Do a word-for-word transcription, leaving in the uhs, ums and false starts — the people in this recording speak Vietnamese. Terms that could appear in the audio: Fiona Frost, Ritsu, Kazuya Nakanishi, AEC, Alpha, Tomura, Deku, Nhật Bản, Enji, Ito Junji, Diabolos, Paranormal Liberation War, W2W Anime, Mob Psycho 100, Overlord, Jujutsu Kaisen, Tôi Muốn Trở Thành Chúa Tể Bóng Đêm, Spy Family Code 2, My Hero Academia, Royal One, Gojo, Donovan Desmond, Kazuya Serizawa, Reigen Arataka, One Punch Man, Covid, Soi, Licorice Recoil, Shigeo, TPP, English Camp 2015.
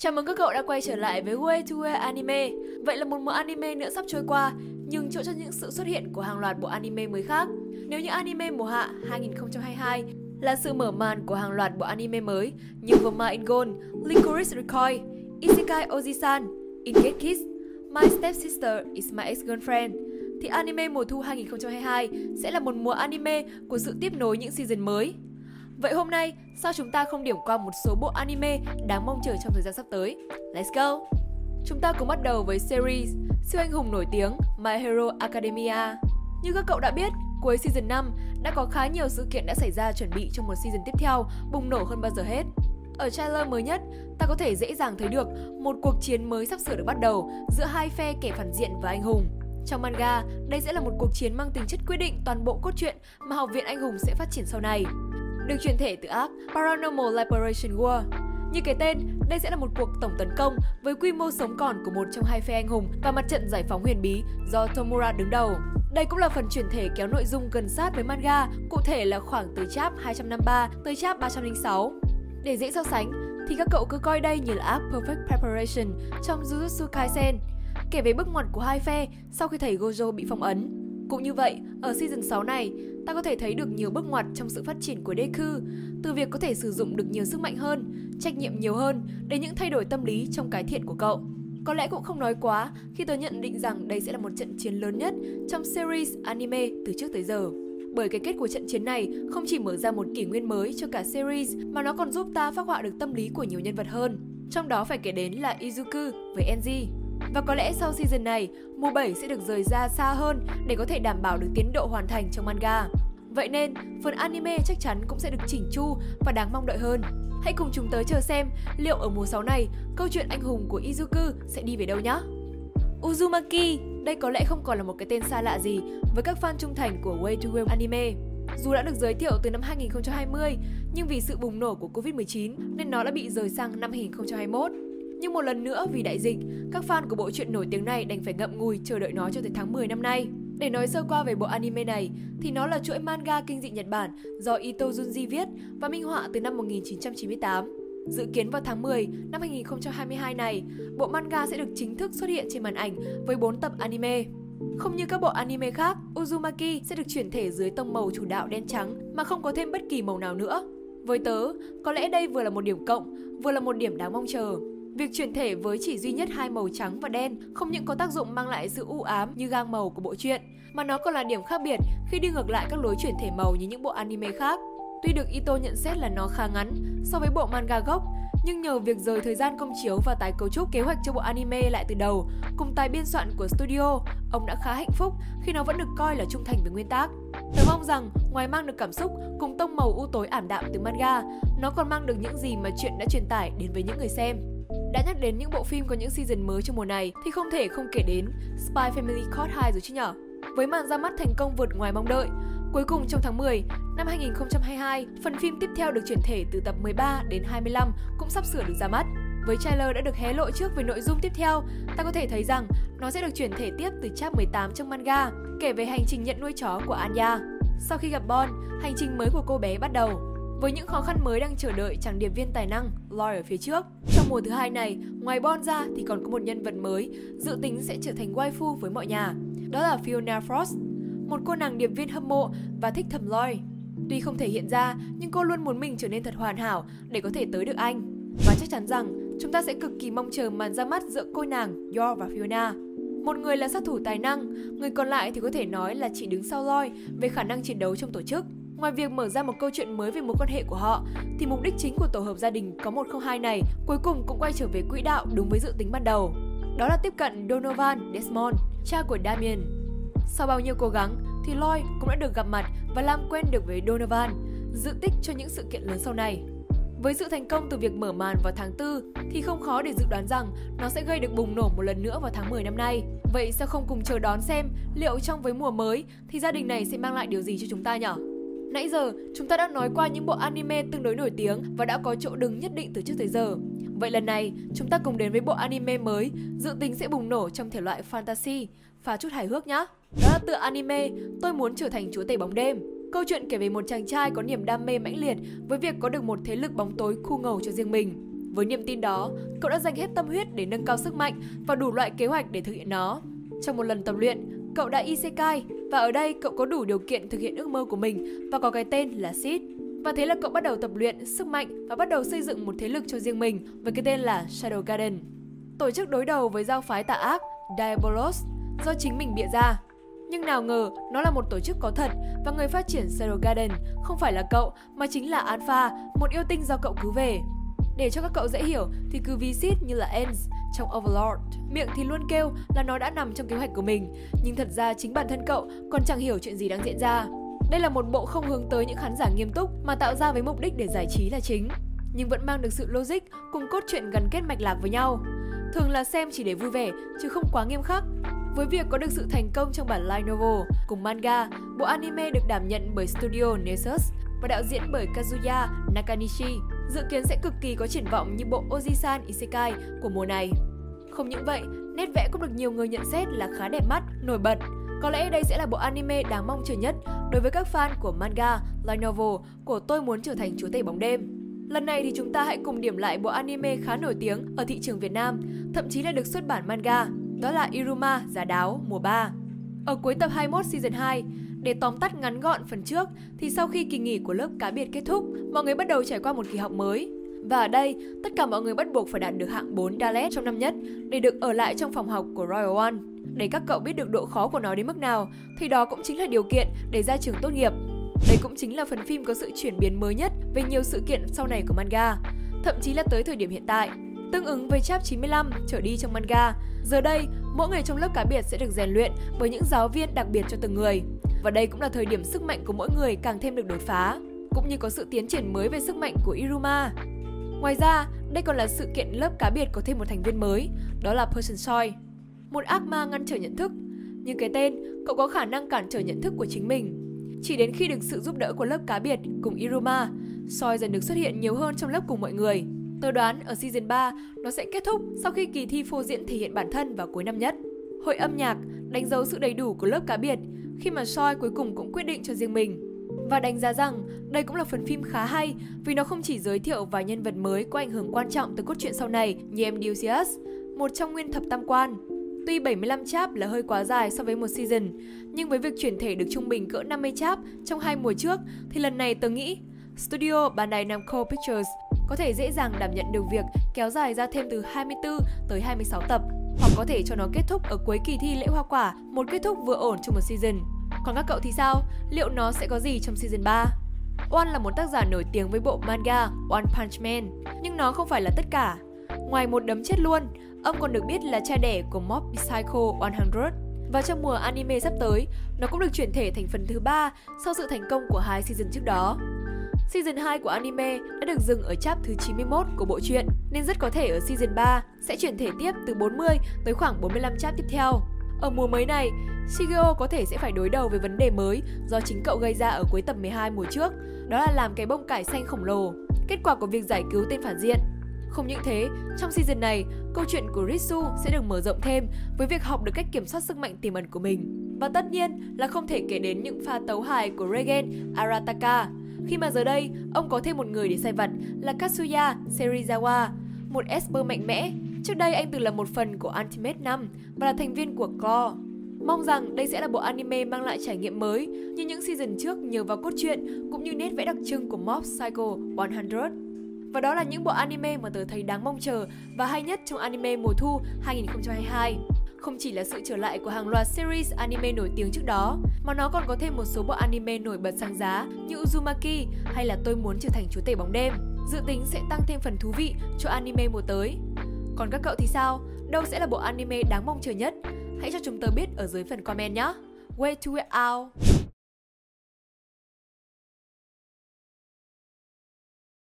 Chào mừng các cậu đã quay trở lại với W hai W Anime. Vậy là một mùa anime nữa sắp trôi qua, nhưng chỗ cho những sự xuất hiện của hàng loạt bộ anime mới khác. Nếu như anime mùa hạ hai nghìn không trăm hai mươi hai là sự mở màn của hàng loạt bộ anime mới như Voma in Gold, Licorice Recoil, Isekai Ojisan, Engage Kids, My Stepsister is My Ex-Girlfriend, thì anime mùa thu hai nghìn không trăm hai mươi hai sẽ là một mùa anime của sự tiếp nối những season mới. Vậy hôm nay, sao chúng ta không điểm qua một số bộ anime đáng mong chờ trong thời gian sắp tới? Let's go! Chúng ta cùng bắt đầu với series siêu anh hùng nổi tiếng My Hero Academia. Như các cậu đã biết, cuối season năm đã có khá nhiều sự kiện đã xảy ra chuẩn bị cho một season tiếp theo bùng nổ hơn bao giờ hết. Ở trailer mới nhất, ta có thể dễ dàng thấy được một cuộc chiến mới sắp sửa được bắt đầu giữa hai phe kẻ phản diện và anh hùng. Trong manga, đây sẽ là một cuộc chiến mang tính chất quyết định toàn bộ cốt truyện mà Học viện Anh Hùng sẽ phát triển sau này. Được chuyển thể từ arc Paranormal Liberation War. Như cái tên, đây sẽ là một cuộc tổng tấn công với quy mô sống còn của một trong hai phe anh hùng và mặt trận giải phóng huyền bí do Tomura đứng đầu. Đây cũng là phần chuyển thể kéo nội dung gần sát với manga, cụ thể là khoảng từ chap hai trăm năm mươi ba tới chap ba trăm lẻ sáu. Để dễ so sánh, thì các cậu cứ coi đây như là arc Perfect Preparation trong Jujutsu Kaisen, kể về bước ngoặt của hai phe sau khi thầy Gojo bị phong ấn. Cũng như vậy, ở season sáu này, ta có thể thấy được nhiều bước ngoặt trong sự phát triển của Deku, từ việc có thể sử dụng được nhiều sức mạnh hơn, trách nhiệm nhiều hơn, đến những thay đổi tâm lý trong cái thiện của cậu. Có lẽ cũng không nói quá khi tôi nhận định rằng đây sẽ là một trận chiến lớn nhất trong series anime từ trước tới giờ. Bởi cái kết của trận chiến này không chỉ mở ra một kỷ nguyên mới cho cả series mà nó còn giúp ta phác họa được tâm lý của nhiều nhân vật hơn. Trong đó phải kể đến là Izuku với Enji. Và có lẽ sau season này, mùa bảy sẽ được rời ra xa hơn để có thể đảm bảo được tiến độ hoàn thành trong manga. Vậy nên, phần anime chắc chắn cũng sẽ được chỉnh chu và đáng mong đợi hơn. Hãy cùng chúng tớ chờ xem liệu ở mùa sáu này, câu chuyện anh hùng của Izuku sẽ đi về đâu nhé. Uzumaki, đây có lẽ không còn là một cái tên xa lạ gì với các fan trung thành của W hai W Anime. Dù đã được giới thiệu từ năm hai nghìn không trăm hai mươi, nhưng vì sự bùng nổ của Covid mười chín nên nó đã bị rời sang năm hai nghìn không trăm hai mươi mốt. Nhưng một lần nữa vì đại dịch, các fan của bộ truyện nổi tiếng này đành phải ngậm ngùi chờ đợi nó cho tới tháng mười năm nay. Để nói sơ qua về bộ anime này, thì nó là chuỗi manga kinh dị Nhật Bản do Ito Junji viết và minh họa từ năm một nghìn chín trăm chín mươi tám. Dự kiến vào tháng mười năm hai nghìn không trăm hai mươi hai này, bộ manga sẽ được chính thức xuất hiện trên màn ảnh với bốn tập anime. Không như các bộ anime khác, Uzumaki sẽ được chuyển thể dưới tông màu chủ đạo đen trắng mà không có thêm bất kỳ màu nào nữa. Với tớ, có lẽ đây vừa là một điểm cộng, vừa là một điểm đáng mong chờ. Việc chuyển thể với chỉ duy nhất hai màu trắng và đen không những có tác dụng mang lại sự u ám như gang màu của bộ truyện, mà nó còn là điểm khác biệt khi đi ngược lại các lối chuyển thể màu như những bộ anime khác. Tuy được Ito nhận xét là nó khá ngắn so với bộ manga gốc, nhưng nhờ việc rời thời gian công chiếu và tái cấu trúc kế hoạch cho bộ anime lại từ đầu cùng tài biên soạn của studio, ông đã khá hạnh phúc khi nó vẫn được coi là trung thành với nguyên tác. Tôi mong rằng ngoài mang được cảm xúc cùng tông màu u tối ảm đạm từ manga, nó còn mang được những gì mà truyện đã truyền tải đến với những người xem. Đã nhắc đến những bộ phim có những season mới trong mùa này thì không thể không kể đến Spy Family Code hai rồi chứ nhở. Với màn ra mắt thành công vượt ngoài mong đợi, cuối cùng trong tháng mười năm hai nghìn không trăm hai mươi hai, phần phim tiếp theo được chuyển thể từ tập mười ba đến hai mươi lăm cũng sắp sửa được ra mắt. Với trailer đã được hé lộ trước về nội dung tiếp theo, ta có thể thấy rằng nó sẽ được chuyển thể tiếp từ chap mười tám trong manga, kể về hành trình nhận nuôi chó của Anya. Sau khi gặp Bond, hành trình mới của cô bé bắt đầu. Với những khó khăn mới đang chờ đợi chàng điệp viên tài năng Lloyd ở phía trước. Trong mùa thứ hai này, ngoài Bond ra thì còn có một nhân vật mới dự tính sẽ trở thành waifu với mọi nhà. Đó là Fiona Frost, một cô nàng điệp viên hâm mộ và thích thầm Lloyd. Tuy không thể hiện ra, nhưng cô luôn muốn mình trở nên thật hoàn hảo để có thể tới được anh. Và chắc chắn rằng chúng ta sẽ cực kỳ mong chờ màn ra mắt giữa cô nàng Yor và Fiona. Một người là sát thủ tài năng, người còn lại thì có thể nói là chỉ đứng sau Lloyd về khả năng chiến đấu trong tổ chức. Ngoài việc mở ra một câu chuyện mới về mối quan hệ của họ, thì mục đích chính của tổ hợp gia đình có một không hai này cuối cùng cũng quay trở về quỹ đạo đúng với dự tính ban đầu. Đó là tiếp cận Donovan Desmond, cha của Damien. Sau bao nhiêu cố gắng, thì Lloyd cũng đã được gặp mặt và làm quen được với Donovan, dự tích cho những sự kiện lớn sau này. Với sự thành công từ việc mở màn vào tháng tư, thì không khó để dự đoán rằng nó sẽ gây được bùng nổ một lần nữa vào tháng mười năm nay. Vậy sao không cùng chờ đón xem liệu trong với mùa mới thì gia đình này sẽ mang lại điều gì cho chúng ta nhỉ? Nãy giờ, chúng ta đã nói qua những bộ anime tương đối nổi tiếng và đã có chỗ đứng nhất định từ trước tới giờ. Vậy lần này, chúng ta cùng đến với bộ anime mới dự tính sẽ bùng nổ trong thể loại fantasy, pha chút hài hước nhá. Đó là tựa anime Tôi Muốn Trở Thành Chúa Tể Bóng Đêm. Câu chuyện kể về một chàng trai có niềm đam mê mãnh liệt với việc có được một thế lực bóng tối khu ngầu cho riêng mình. Với niềm tin đó, cậu đã dành hết tâm huyết để nâng cao sức mạnh và đủ loại kế hoạch để thực hiện nó. Trong một lần tập luyện, cậu đã isekai và ở đây cậu có đủ điều kiện thực hiện ước mơ của mình và có cái tên là Cid. Và thế là cậu bắt đầu tập luyện, sức mạnh và bắt đầu xây dựng một thế lực cho riêng mình với cái tên là Shadow Garden. Tổ chức đối đầu với giáo phái tà ác Diabolos do chính mình bịa ra. Nhưng nào ngờ nó là một tổ chức có thật và người phát triển Shadow Garden không phải là cậu mà chính là Alpha, một yêu tinh do cậu cứu về. Để cho các cậu dễ hiểu thì cứ ví Cid như là Enji trong Overlord. Miệng thì luôn kêu là nó đã nằm trong kế hoạch của mình, nhưng thật ra chính bản thân cậu còn chẳng hiểu chuyện gì đang diễn ra. Đây là một bộ không hướng tới những khán giả nghiêm túc mà tạo ra với mục đích để giải trí là chính, nhưng vẫn mang được sự logic cùng cốt truyện gắn kết mạch lạc với nhau. Thường là xem chỉ để vui vẻ chứ không quá nghiêm khắc. Với việc có được sự thành công trong bản light novel cùng manga, bộ anime được đảm nhận bởi studio Nexus và đạo diễn bởi Kazuya Nakanishi, dự kiến sẽ cực kỳ có triển vọng như bộ Ojisan Isekai của mùa này. Không những vậy, nét vẽ cũng được nhiều người nhận xét là khá đẹp mắt, nổi bật. Có lẽ đây sẽ là bộ anime đáng mong chờ nhất đối với các fan của manga, light novel của Tôi Muốn Trở Thành Chúa Tể Bóng Đêm. Lần này thì chúng ta hãy cùng điểm lại bộ anime khá nổi tiếng ở thị trường Việt Nam, thậm chí là được xuất bản manga, đó là Iruma Giá Đáo mùa ba. Ở cuối tập hai mươi mốt season hai, để tóm tắt ngắn gọn phần trước thì sau khi kỳ nghỉ của lớp cá biệt kết thúc, mọi người bắt đầu trải qua một kỳ học mới. Và ở đây, tất cả mọi người bắt buộc phải đạt được hạng bốn Dalet trong năm nhất để được ở lại trong phòng học của Royal One. Để các cậu biết được độ khó của nó đến mức nào thì đó cũng chính là điều kiện để ra trường tốt nghiệp. Đây cũng chính là phần phim có sự chuyển biến mới nhất về nhiều sự kiện sau này của manga, thậm chí là tới thời điểm hiện tại. Tương ứng với chap chín mươi lăm trở đi trong manga, giờ đây mỗi người trong lớp cá biệt sẽ được rèn luyện bởi những giáo viên đặc biệt cho từng người. Và đây cũng là thời điểm sức mạnh của mỗi người càng thêm được đột phá, cũng như có sự tiến triển mới về sức mạnh của Iruma. Ngoài ra, đây còn là sự kiện lớp cá biệt có thêm một thành viên mới, đó là Person Soi, một ác ma ngăn trở nhận thức. Như cái tên, cậu có khả năng cản trở nhận thức của chính mình. Chỉ đến khi được sự giúp đỡ của lớp cá biệt cùng Iruma, Soi dần được xuất hiện nhiều hơn trong lớp cùng mọi người. Tôi đoán ở season ba, nó sẽ kết thúc sau khi kỳ thi phô diễn thể hiện bản thân vào cuối năm nhất. Hội âm nhạc đánh dấu sự đầy đủ của lớp cá biệt khi mà Soi cuối cùng cũng quyết định cho riêng mình. Và đánh giá rằng đây cũng là phần phim khá hay vì nó không chỉ giới thiệu vài nhân vật mới có ảnh hưởng quan trọng tới cốt truyện sau này như em Deucius, một trong nguyên thập tam quan. Tuy bảy mươi lăm chap là hơi quá dài so với một season, nhưng với việc chuyển thể được trung bình cỡ năm mươi chap trong hai mùa trước thì lần này tớ nghĩ studio Bandai Namco Pictures có thể dễ dàng đảm nhận được việc kéo dài ra thêm từ hai mươi tư tới hai mươi sáu tập, hoặc có thể cho nó kết thúc ở cuối kỳ thi lễ hoa quả, một kết thúc vừa ổn cho một season. Còn các cậu thì sao? Liệu nó sẽ có gì trong season ba? One là một tác giả nổi tiếng với bộ manga One Punch Man, nhưng nó không phải là tất cả. Ngoài một đấm chết luôn, ông còn được biết là cha đẻ của Mob Psycho một trăm. Và trong mùa anime sắp tới, nó cũng được chuyển thể thành phần thứ ba sau sự thành công của hai season trước đó. Season hai của anime đã được dừng ở chap thứ chín mươi mốt của bộ truyện, nên rất có thể ở season ba sẽ chuyển thể tiếp từ bốn mươi tới khoảng bốn mươi lăm chap tiếp theo. Ở mùa mới này, Shigeo có thể sẽ phải đối đầu với vấn đề mới do chính cậu gây ra ở cuối tập mười hai mùa trước, đó là làm cái bông cải xanh khổng lồ, kết quả của việc giải cứu tên phản diện. Không những thế, trong season này, câu chuyện của Ritsu sẽ được mở rộng thêm với việc học được cách kiểm soát sức mạnh tiềm ẩn của mình. Và tất nhiên là không thể kể đến những pha tấu hài của Reigen Arataka, khi mà giờ đây ông có thêm một người để sai vặt là Kazuya Serizawa, một esper mạnh mẽ. Trước đây anh từng là một phần của Ultimate năm và là thành viên của Claw. Mong rằng đây sẽ là bộ anime mang lại trải nghiệm mới như những season trước nhờ vào cốt truyện cũng như nét vẽ đặc trưng của Mob Psycho một trăm. Và đó là những bộ anime mà tớ thấy đáng mong chờ và hay nhất trong anime mùa thu hai nghìn không trăm hai mươi hai. Không chỉ là sự trở lại của hàng loạt series anime nổi tiếng trước đó, mà nó còn có thêm một số bộ anime nổi bật sáng giá như Uzumaki hay là Tôi Muốn Trở Thành Chúa Tể Bóng Đêm, dự tính sẽ tăng thêm phần thú vị cho anime mùa tới. Còn các cậu thì sao? Đâu sẽ là bộ anime đáng mong chờ nhất? Hãy cho chúng tớ biết ở dưới phần comment nhé! Way to out!